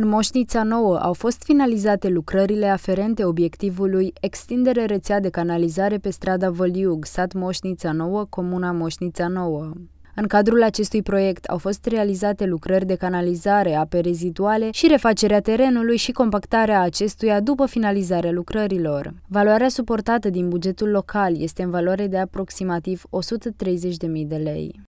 În Moșnița Nouă au fost finalizate lucrările aferente obiectivului extindere rețea de canalizare pe strada Văliug, sat Moșnița Nouă, comuna Moșnița Nouă. În cadrul acestui proiect au fost realizate lucrări de canalizare, ape reziduale și refacerea terenului și compactarea acestuia după finalizarea lucrărilor. Valoarea suportată din bugetul local este în valoare de aproximativ 130.000 de lei.